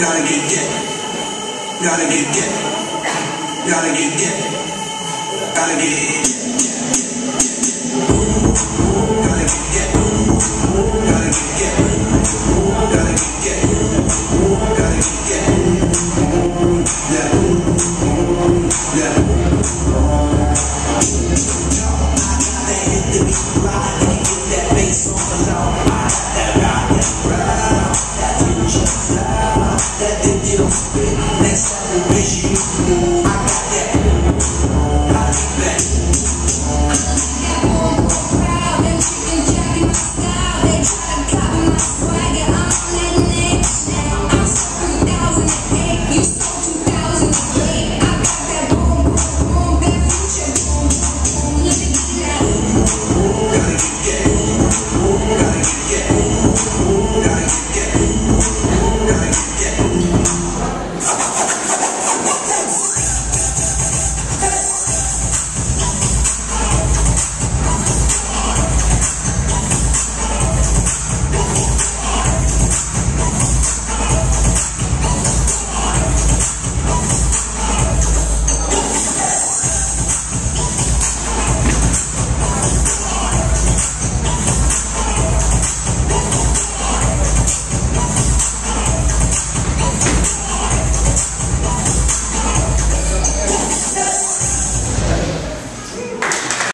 Gotta get dick. Gotta get dick. Gotta get dick. Gotta get dick.